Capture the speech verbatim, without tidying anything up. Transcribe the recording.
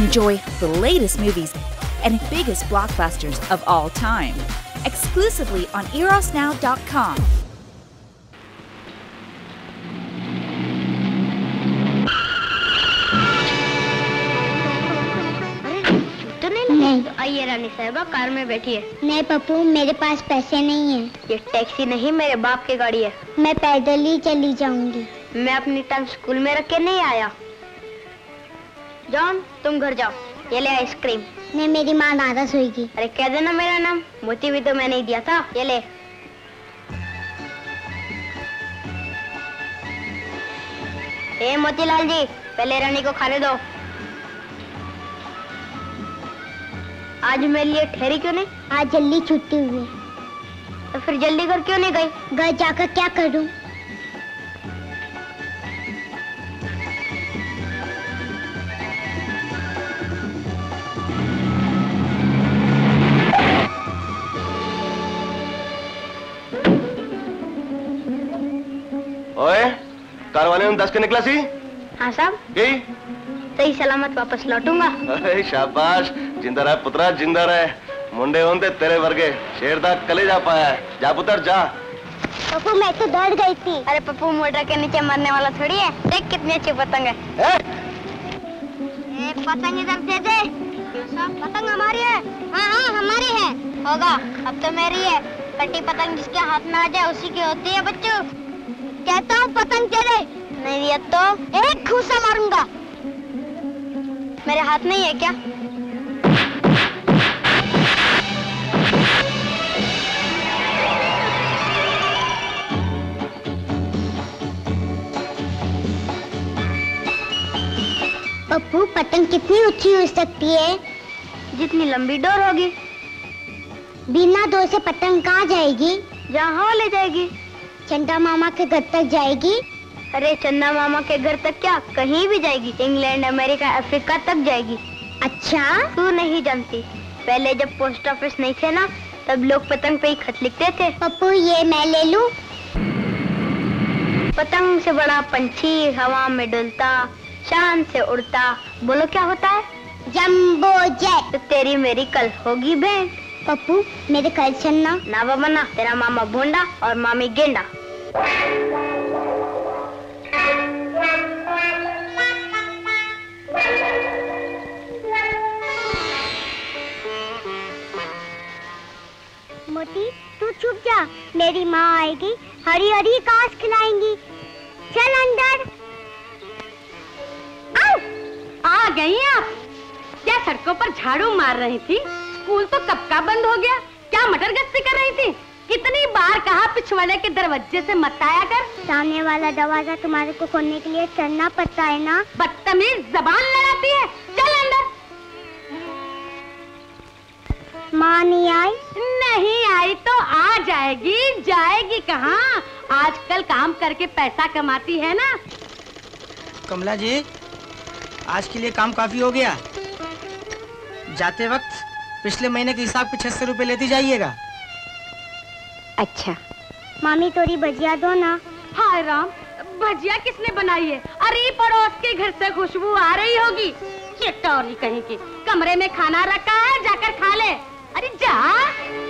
Enjoy the latest movies and biggest blockbusters of all time, exclusively on eros now dot com. आइए रानी साहिबा, car में बैठिए। नहीं पप्पू, मेरे पास पैसे नहीं है। ये टैक्सी नहीं, मेरे बाप की गाड़ी है। मैं पैदल ही चली जाऊंगी। मैं अपनी टांग स्कूल में रख के नहीं आया। जॉन, तुम घर जाओ, ये ले आइसक्रीम। नहीं, मेरी माँ नाराज होगी। अरे कह देना मेरा नाम, मोती भी तो मैंने ही दिया था। ये ले। ए मोतीलाल जी, पहले रानी को खाने दो। आज मेरे लिए ठहरी क्यों नहीं? आज जल्दी छुट्टी हुई। तो फिर जल्दी घर क्यों नहीं गई? घर जाकर क्या करूं? ओए, कार वाले ने दस के निकला सी? हाँ साहब। गई? सही सलामत वापस लौटूंगा। अरे शाबाश, जिंदा रहे पुत्रा, जिंदा रहे। मुंडे होंदे तेरे वर्गे, शेर दा कले जा पाया है। जा पुत्र जा। पप्पू, मैं तो डर गई थी। अरे पप्पू, मोटर के नीचे मरने वाला थोड़ी है। देख कितनी अच्छी पतंग है। ए पतंग इधर दे दे। पतंग हमारी है। हाँ हाँ हमारी है। होगा, अब तो मेरी है। कटी पतंग जिसके हाथ में आ जाए उसी की होती है। बच्चू, कहता हूँ पतंग दे दे। नहीं दिया तो एक घूसा मारूंगा। मेरे हाथ नहीं है क्या? पप्पू, पतंग कितनी ऊंची हो सकती है? जितनी लंबी डोर होगी। बिना डोर से पतंग कहाँ जाएगी? जहाँ हो ले जाएगी। चंदा मामा के घर तक जाएगी। अरे चंदा मामा के घर तक क्या, कहीं भी जाएगी। इंग्लैंड, अमेरिका, अफ्रीका तक जाएगी। अच्छा, तू नहीं जानती, पहले जब पोस्ट ऑफिस नहीं थे ना, तब लोग पतंग पे ही खत लिखते थे। पप्पू, ये मैं ले लूँ? पतंग से बड़ा पंछी हवा में डुलता, चांद से उड़ता, बोलो क्या होता है? Jumbo jet. तो तेरी मेरी कल होगी भेंट। पप्पू, मेरे कल चलना। ना बाबा ना, तेरा मामा भोंडा और मामी गेंडा। मोती, तू चुप जा, मेरी माँ आएगी, हरी हरी घास खिलाएंगी। चल अंदर। आ गई आप? क्या सड़कों पर झाड़ू मार रही थी? स्कूल तो कब का बंद हो गया। क्या मटर गश्ती कर रही थी? कितनी बार कहा पिछवाड़े के दरवाजे से मत आया कर। सामने वाला दरवाजा तुम्हारे को खोलने के लिए चलना पड़ता है ना। बदतमीज, जबान लड़ाती है। चल अंदर। माँ नहीं आई? नहीं आई तो आ जाएगी। जाएगी कहाँ, आजकल काम करके पैसा कमाती है ना। कमला जी, आज के लिए काम काफी हो गया। जाते वक्त पिछले महीने के हिसाब के छह सौ रूपए लेती जाइएगा। अच्छा। मामी, थोड़ी भजिया दो ना। हाय राम, भजिया किसने बनाई है? अरे पड़ोस के घर से खुशबू आ रही होगी। चटोरी कहीं की, कमरे में खाना रखा है, जाकर खा ले। अरे जा।